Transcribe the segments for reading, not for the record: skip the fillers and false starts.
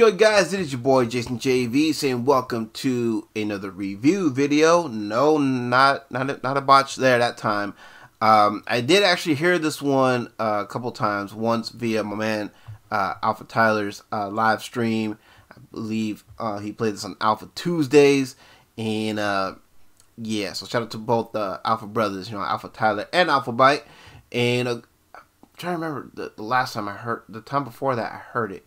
good, guys? It is your boy Jason Jay V saying welcome to another review video. No, not a botch there that time. I did actually hear this one a couple times. Once via my man Alpha Tyler's live stream. I believe he played this on Alpha Tuesdays, and yeah. So shout out to both Alpha brothers, you know, Alpha Tyler and Alpha Byte. And I'm trying to remember the last time I heard, the time before that I heard it.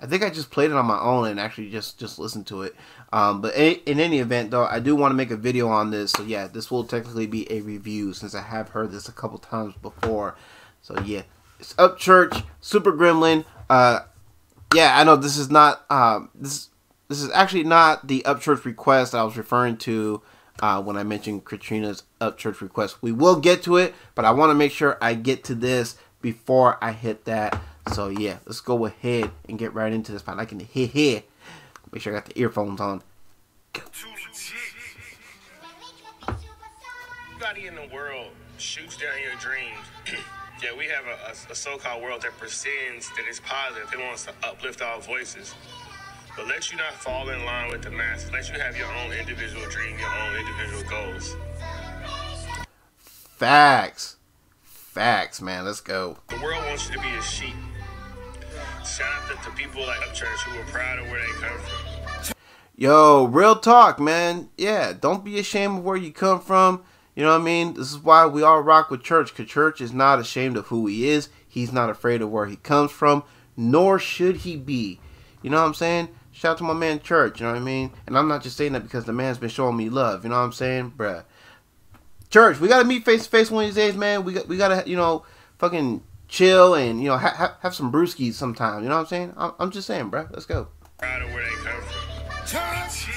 I think I just played it on my own and actually just listened to it. But in any event, though, I do want to make a video on this. So, yeah, this will technically be a review since I have heard this a couple times before. So, yeah. It's Upchurch, Super Gremlin. Yeah, I know this is not... this is actually not the Upchurch request I was referring to when I mentioned Katrina's Upchurch request. We will get to it, but I want to make sure I get to this before I hit that. So yeah, let's go ahead and get right into this. If I like in the head. Make sure I got the earphones on. Everybody in the world shoots down your dreams. Yeah, we have a so-called world that pretends that it's positive. It wants to uplift our voices, but let you not fall in line with the masses. Let you have your own individual dream, your own individual goals. Facts. Facts, man. Let's go. The world wants you to be a sheep. Shout out to people like Upchurch who are proud of where they come from. Yo, real talk, man. Yeah, don't be ashamed of where you come from. You know what I mean? This is why we all rock with Church, because Church is not ashamed of who he is. He's not afraid of where he comes from, nor should he be. You know what I'm saying? Shout out to my man Church, you know what I mean? And I'm not just saying that because the man's been showing me love. You know what I'm saying? Bruh. Church, we gotta meet face to face one of these days, man. We gotta, you know, fucking chill and, you know, have some brewskis sometime. You know what I'm saying? I'm just saying, bro. Let's go. Proud of where they come from. Church.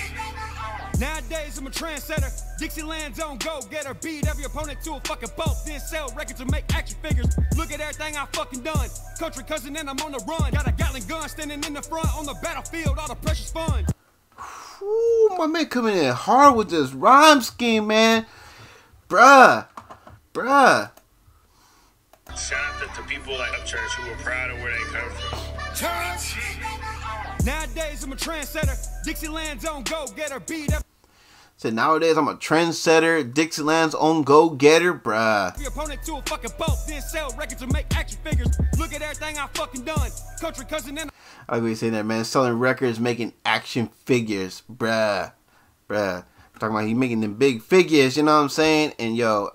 Nowadays I'm a trendsetter. Dixieland don't go get her. Beat every opponent to a fucking boat. Then sell records and make action figures. Look at everything I fucking done. Country cousin and I'm on the run. Got a Gatling gun standing in the front on the battlefield. All the pressure's fun. Ooh, my man coming in hard with this rhyme scheme, man. Bruh. Shout out to people like Upchurch who are proud of where they come from. Church. Nowadays I'm a trendsetter. Dixieland's own go-getter. Beat up. So nowadays I'm a trendsetter. Dixieland's own go-getter, bruh. Your opponent to a fucking boat, then sell records and make action figures. Look at everything I fucking done. Country cousin and I like saying that, man. Selling records, making action figures, bruh. Talking about he making them big figures, you know what I'm saying? And yo,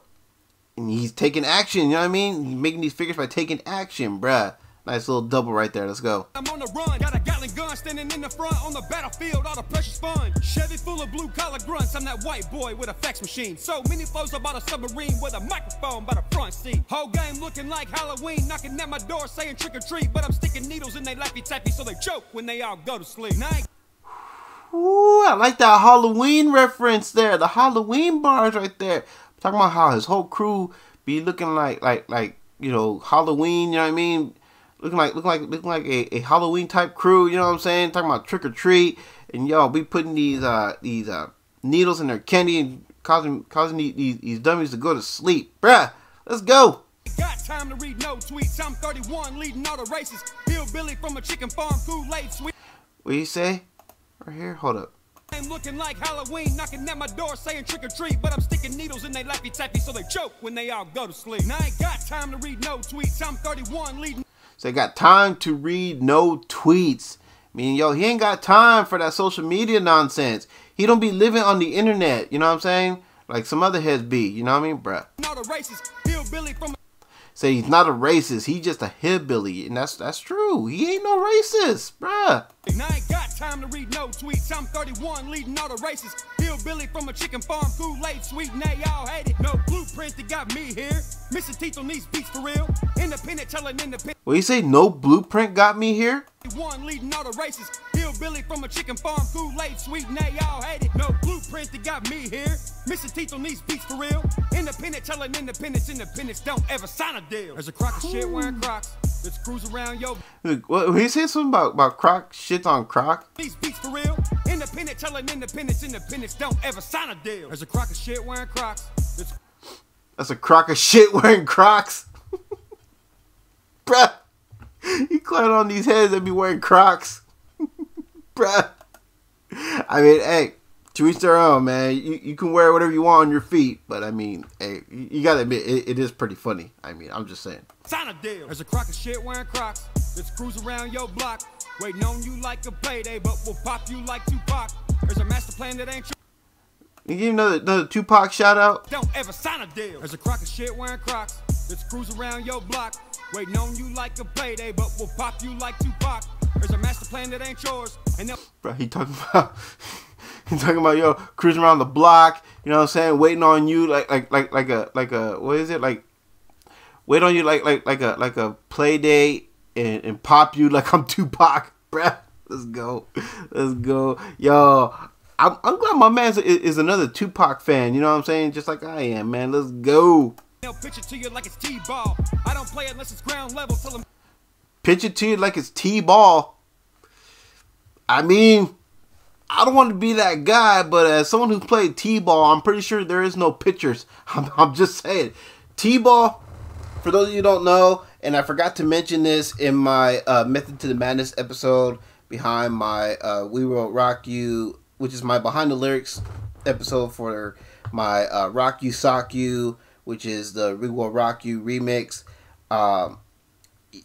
and he's taking action, you know what I mean? He's making these figures by taking action, bruh. Nice little double right there. Let's go. I'm on the run, got a Gatling gun standing in the front on the battlefield. All the pressure's fun. Chevy full of blue collar grunts. I'm that white boy with a fax machine. So many flows about a submarine with a microphone by the front seat. Whole game looking like Halloween, knocking at my door saying trick or treat, but I'm sticking needles in they lappy tappy so they choke when they all go to sleep. Night. Ooh, I like that Halloween reference there. The Halloween bars right there. I'm talking about how his whole crew be looking like you know, Halloween, you know what I mean? Looking like a Halloween type crew, you know what I'm saying? Talking about trick or treat, and y'all be putting these needles in their candy and causing these dummies to go to sleep. Bruh, let's go. Got time to read no tweets. I'm 31 leading all the races. Hillbilly from a chicken farm, Kool-Aid sweet. What do you say? Right here, hold up. I'm looking like Halloween, knocking at my door, saying trick or treat, but I'm sticking needles in they lappy tappy so they choke when they all go to sleep. Now I ain't got time to read no tweets. I'm 31 leading. So they got time to read no tweets. I mean, yo, he ain't got time for that social media nonsense. He don't be living on the internet, you know what I'm saying? Like some other heads be, you know what I mean, bruh. Not a racist, hillbilly from. Say he's not a racist, he's just a hillbilly, and that's true. He ain't no racist, bruh. Now I ain't got time to read no tweets. I'm 31 leading all the races. Hillbilly from a chicken farm, Kool-Aid sweet, and they all hate it. No blueprint that got me here. Missing teeth on these beats for real. Independent telling independent. What you say? No blueprint got me here. One leading all the races. Hillbilly from a chicken farm, Kool-Aid sweet, and they all hate it. No blueprint that got me here. Missing teeth on these beats for real. Independent telling independence. Independence don't ever sign a deal. There's a crock of shit wearing Crocs. Let's cruise around, yo. What, he said something about Croc, shit on Croc. These beats for real. Independent telling independence. Independence don't ever sign a deal. There's a crock of shit wearing Crocs. That's a crock of shit wearing Crocs. Bruh. You climb on these heads that be wearing Crocs. Bruh. I mean, hey, to each their own, man. You can wear whatever you want on your feet, but I mean, hey, you gotta admit, it is pretty funny. I mean, I'm just saying. Sign a deal. There's a crock of shit wearing Crocs. Let's cruise around your block. Waiting on you like a payday, but we'll pop you like Tupac. There's a master plan that ain't true. You give another Tupac shout out? Don't ever sign a deal. There's a crock of shit wearing Crocs. Let's cruise around your block. Waiting on you like a payday, but we'll pop you like Tupac. There's a master plan that ain't yours. And bro, he talking about yo, cruising around the block, you know what I'm saying? Waiting on you like a what is it? Like wait on you like a play date and pop you like I'm Tupac, bruh. Let's go. Let's go. Yo, I'm glad my man is another Tupac fan, you know what I'm saying? Just like I am, man. Let's go. They'll pitch it to you like it's T-ball. I don't play unless it's ground level. Till I'm pitch it to you like it's T-ball. I mean, I don't want to be that guy, but as someone who played T-ball, I'm pretty sure there is no pitchers. I'm just saying. T-ball, for those of you who don't know, and I forgot to mention this in my Method to the Madness episode behind my We Will Rock You, which is my Behind the Lyrics episode for my Rock You Sock You, which is the We Will Rock You remix.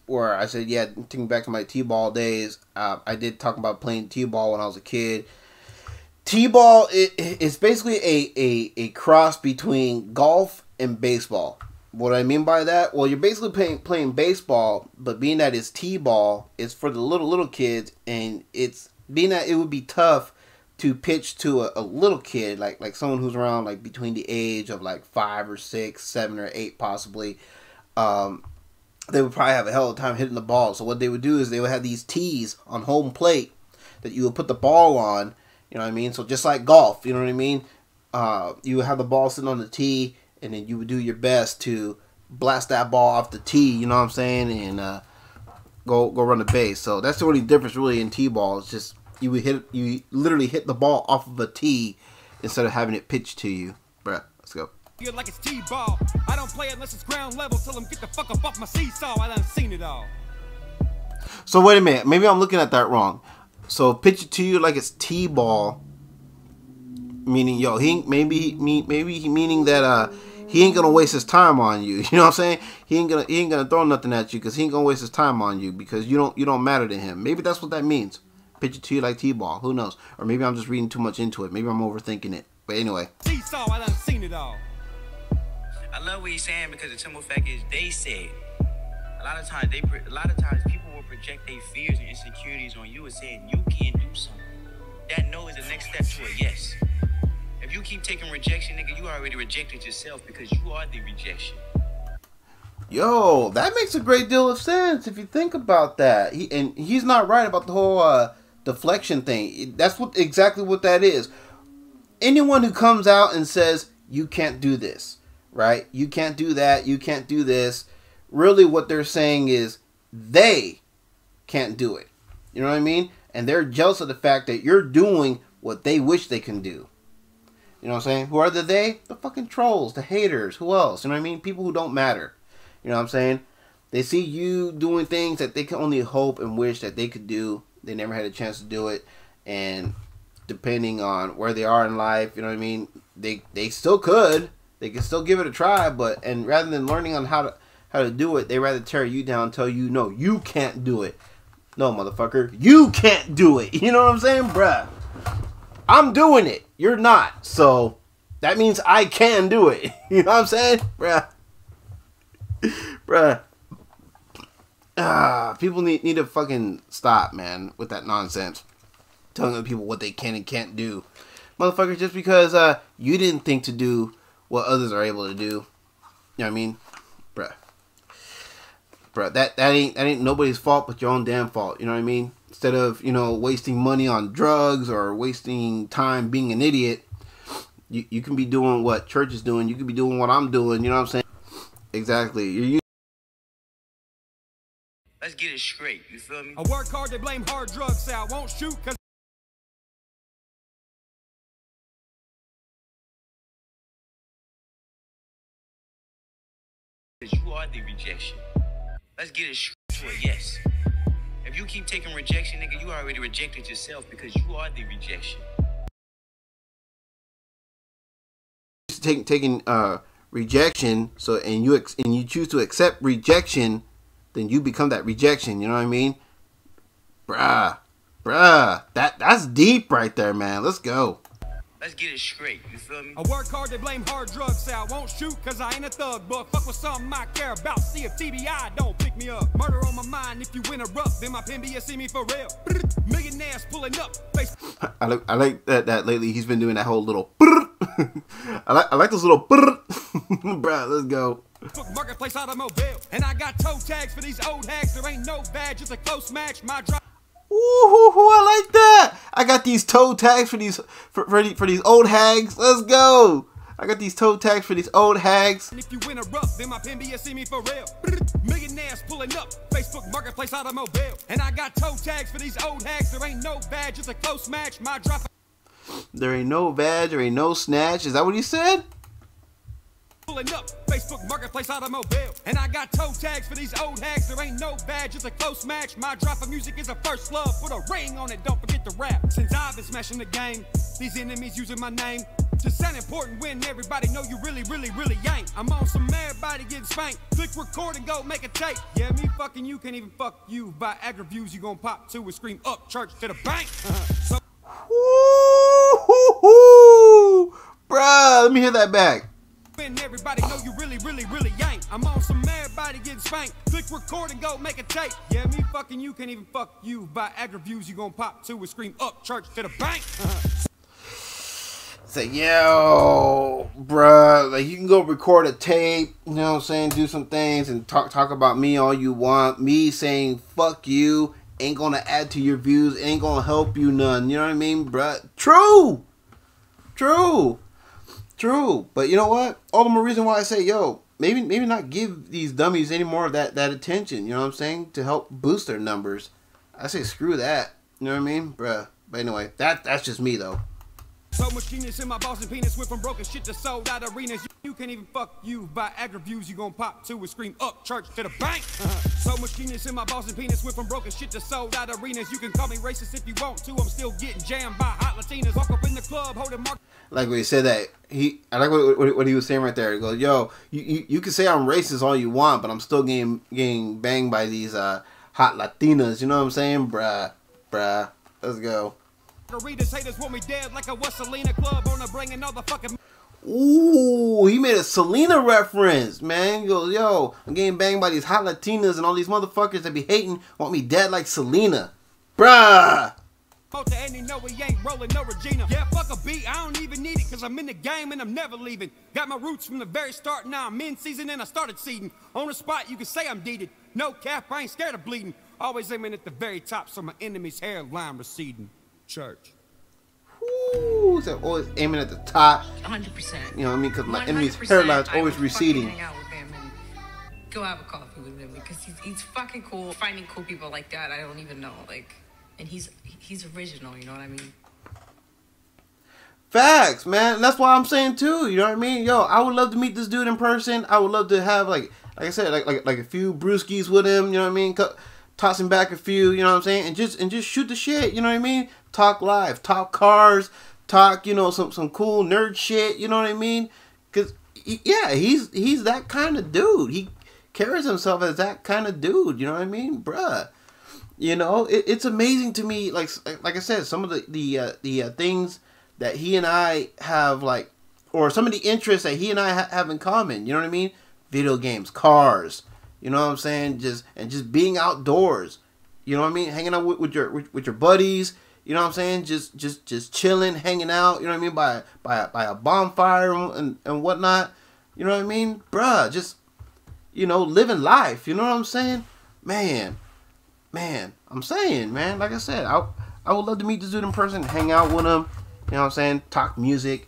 Where I said, yeah, thinking back to my T-ball days, I did talk about playing T-ball when I was a kid. T-ball is basically a cross between golf and baseball. What do I mean by that? Well, you're basically playing baseball, but being that it's T-ball, it's for the little kids, and it's being that it would be tough to pitch to a little kid, like someone who's around like between the age of like 5 or 6, 7 or 8 possibly. They would probably have a hell of a time hitting the ball. So what they would do is they would have these tees on home plate that you would put the ball on, you know what I mean? So just like golf, you know what I mean? You would have the ball sitting on the tee, and then you would do your best to blast that ball off the tee, you know what I'm saying, and go run the base. So that's the only difference really in T-ball. It's just you literally hit the ball off of a tee instead of having it pitched to you. Bruh, let's go. You're like it's T-ball. I don't play unless it's ground level. Till him get the fuck up off my seesaw. I done seen it all. So wait a minute. Maybe I'm looking at that wrong. So pitch it to you like it's T-ball, meaning yo, maybe he meaning that he ain't gonna waste his time on you. You know what I'm saying? He ain't gonna throw nothing at you because he ain't gonna waste his time on you because you don't matter to him. Maybe that's what that means. Pitch it to you like T-ball. Who knows? Or maybe I'm just reading too much into it. Maybe I'm overthinking it. But anyway. Seesaw. I done seen it all. I love what he's saying because the simple fact is they said a lot of times people will project their fears and insecurities on you and saying you can't do something. That no is the next step to a yes. If you keep taking rejection, nigga, you already rejected yourself because you are the rejection. Yo, that makes a great deal of sense if you think about that. He's not right about the whole deflection thing. That's exactly what that is. Anyone who comes out and says you can't do this, right? You can't do that. You can't do this. Really what they're saying is they can't do it. You know what I mean? And they're jealous of the fact that you're doing what they wish they can do. You know what I'm saying? Who are the they? The fucking trolls, the haters, who else? You know what I mean? People who don't matter. You know what I'm saying? They see you doing things that they can only hope and wish that they could do. They never had a chance to do it. And depending on where they are in life, you know what I mean? They still could. They can still give it a try, but rather than learning on how to do it, they rather tear you down, tell you no, you can't do it. No, motherfucker, you can't do it. You know what I'm saying, bruh? I'm doing it. You're not. So that means I can do it. You know what I'm saying, bruh? Bruh. People need to fucking stop, man, with that nonsense, telling other people what they can and can't do, motherfucker. Just because you didn't think to do what others are able to do, you know what I mean, bruh, that ain't nobody's fault but your own damn fault, you know what I mean? Instead of, you know, wasting money on drugs or wasting time being an idiot, you can be doing what Church is doing, you can be doing what I'm doing, you know what I'm saying? Exactly. Let's get it straight, you feel me? I work hard, they blame hard drugs out, won't shoot cause you are the rejection. Let's get it straight. Yes. If if you keep taking rejection, nigga, you already rejected yourself because you are the rejection. Taking rejection, so and you choose to accept rejection, then you become that rejection. You know what I mean? Bruh, that's deep right there, man. Let's go. Let's get it straight, you feel me? I work hard, they blame hard drugs out. Won't shoot cause I ain't a thug, but fuck with something I care about. See if TBI don't pick me up. Murder on my mind if you interrupt, then my pen be a see me for real. Millionaires pulling up. I like that lately he's been doing that whole little I like those little bruh, let's go. Marketplace automobile, and I got toe tags for these old hacks. There ain't no badge, it's a close match. My drive. Ooh, I like that. I got these toe tags for these for these old hags. Let's go. I got these toe tags for these old hags. If you interrupt, then my pen be a see me for real. Millionaires pulling up. Facebook Marketplace automobile, and I got toe tags for these old hags. There ain't no badge, it's a close match. My drop. There ain't no badge. There ain't no snatch. Is that what he said? Pulling up. Facebook Marketplace automobile, and I got toe tags for these old hacks. There ain't no badge, it's a close match. My drop of music is a first love. Put a ring on it, don't forget the rap. Since I've been smashing the game, these enemies using my name to sound important when everybody know you really ain't. I'm on some everybody getting spanked. Click record and go make a tape. Yeah, me fucking you can't even fuck you. By aggro views you gonna pop to and scream up church to the bank. So bruh, let me hear that back. When everybody know you really ain't. I'm on some everybody getting spanked. Click record and go make a tape. Yeah, me fucking you can't even fuck you. By aggro views you gonna pop to and scream up church to the bank. Say yo, bruh, like you can go record a tape, you know what I'm saying, do some things and talk about me all you want. Me saying fuck you ain't gonna add to your views, ain't gonna help you none. You know what I mean, bruh? True, but you know what? All the more reason why I say, yo, maybe not give these dummies any more of that attention, you know what I'm saying? To help boost their numbers. I say screw that. You know what I mean? Bruh. But anyway, that's just me though. So much genius in my boss and penis, went from broken shit to sold out arenas. You can't even fuck you. By aggro views you gonna pop to and scream up church to the bank. So much genius in my boss and penis, went from broken shit to sold out arenas. You can call me racist if you want to, I'm still getting jammed by hot Latinas. Walk up in the club holding mark. Like when he said that, I like what he was saying right there. He goes, yo, you can say I'm racist all you want, but I'm still getting banged by these hot Latinas. You know what I'm saying? Bruh. Let's go. Haters want me dead like I was Selena club on bringing all the fucking. Ooh, he made a Selena reference, man. He goes, yo, I'm getting banged by these hot Latinas and all these motherfuckers that be hating want me dead like Selena. Bruh. And he know he ain't rolling no Regina. Yeah, fuck a beat, I don't even need it cause I'm in the game and I'm never leaving. Got my roots from the very start, now I'm in season and I started seeding. On the spot, you can say I'm deeded. No cap, I ain't scared of bleeding. Always aiming at the very top, so my enemy's hairline receding. Church. Ooh, so always aiming at the top. 100%. You know what I mean? Cause my enemy's hairline's always receding. Hang out with him and go have a coffee with him because he's fucking cool. Finding cool people like that, I don't even know. Like, and he's original, you know what I mean? Facts, man. And that's why I'm saying too, you know what I mean? Yo, I would love to meet this dude in person. I would love to have like I said, like a few brewskis with him, you know what I mean? Tossing back a few, you know what I'm saying? And just shoot the shit, you know what I mean? Talk live, talk cars, talk, you know, some cool nerd shit, you know what I mean? Cuz yeah, he's that kind of dude. He carries himself as that kind of dude, you know what I mean? Bruh. You know, it's amazing to me, like I said, some of the things that he and I have, like, or some of the interests that he and I have in common, you know what I mean? Video games, cars, you know what I'm saying? Just being outdoors, you know what I mean? Hanging out with your buddies, you know what I'm saying? Just chilling, hanging out, you know what I mean? By a bonfire and whatnot, you know what I mean? Bruh, just, you know, living life, you know what I'm saying? Man, I'm saying, man, like I said, I would love to meet this dude in person, hang out with him, you know what I'm saying? Talk music,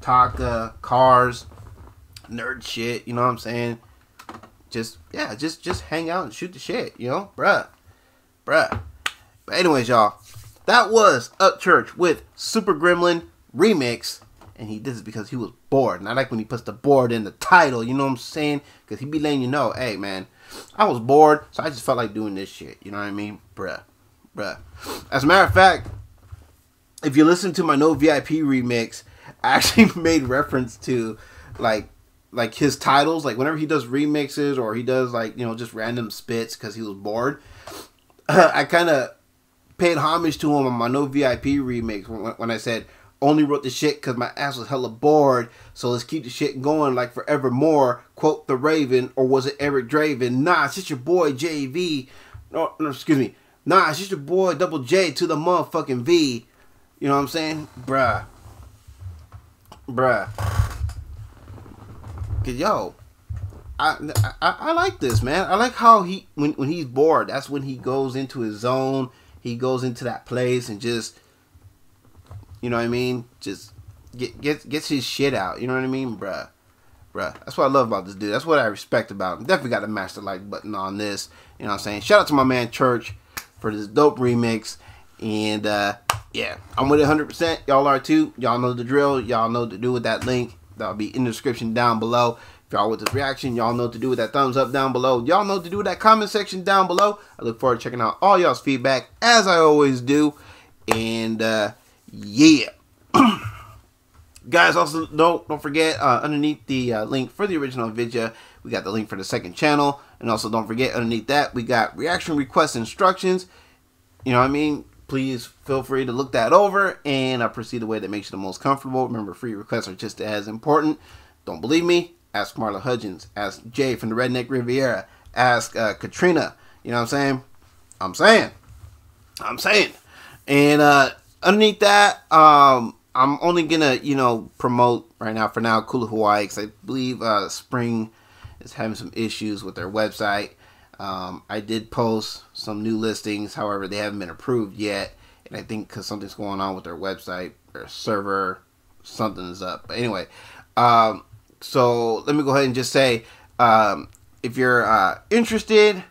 talk cars, nerd shit, you know what I'm saying? Just hang out and shoot the shit, you know? Bruh. But anyways, y'all, that was Upchurch with Super Gremlin Remix. and he did this because he was bored. And I like when he puts the bored in the title, you know what I'm saying? Because he be letting you know, hey, man, I was bored, so I just felt like doing this shit. You know what I mean? Bruh. As a matter of fact, if you listen to my No VIP remix, I actually made reference to, like his titles. Like, whenever he does remixes or he does, like, you know, just random spits because he was bored, I kind of paid homage to him on my No VIP remix when I said, only wrote the shit because my ass was hella bored, so let's keep the shit going like forevermore. Quote the Raven, or was it Eric Draven? Nah, it's just your boy JV. No, excuse me. Nah, it's just your boy Double J to the motherfucking V. You know what I'm saying? Bruh. Cause yo, I like this, man. I like how he, when he's bored, that's when he goes into his zone. He goes into that place and just, you know what I mean? Just gets his shit out. You know what I mean? Bruh. That's what I love about this dude. That's what I respect about him. Definitely got to mash the like button on this. You know what I'm saying? Shout out to my man Church for this dope remix. And yeah, I'm with it 100%. Y'all are too. Y'all know the drill. Y'all know what to do with that link. That'll be in the description down below. If y'all with this reaction, y'all know what to do with that thumbs up down below. Y'all know what to do with that comment section down below. I look forward to checking out all y'all's feedback as I always do. And yeah. Guys, also don't forget, underneath the link for the original video, we got the link for the second channel. And also don't forget, underneath that, we got reaction request instructions. You know what I mean? Please feel free to look that over and proceed the way that makes you the most comfortable. Remember, free requests are just as important. Don't believe me? Ask Marla Hudgens. Ask Jay from the Redneck Riviera. Ask Katrina. You know what I'm saying? I'm saying. And, underneath that, I'm only gonna, you know, promote right now for now Kula Hawaii, because I believe Spring is having some issues with their website. I did post some new listings, however they haven't been approved yet, and I think because something's going on with their website, their server, something's up. But anyway, so let me go ahead and just say, if you're interested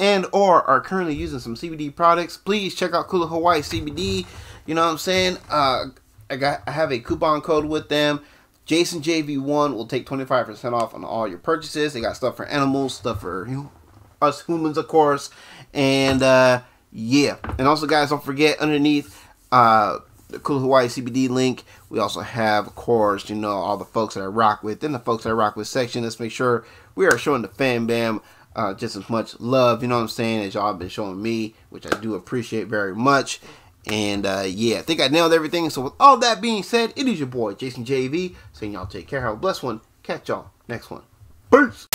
and or are currently using some CBD products, please check out Kula Hawaii CBD. You know what I'm saying? I have a coupon code with them. Jason Jay V1 will take 25% off on all your purchases. They got stuff for animals, stuff for, you know, us humans, of course. And yeah. And also, guys, don't forget, underneath the Kula Hawaii CBD link, we also have, of course, you know, all the folks that I rock with. In the folks that I rock with section, let's make sure we are showing the fam bam just as much love, you know what I'm saying, as y'all been showing me, which I do appreciate very much. And yeah, I think I nailed everything. So with all that being said, it is your boy Jason JV saying y'all take care, have a blessed one, catch y'all next one. Peace.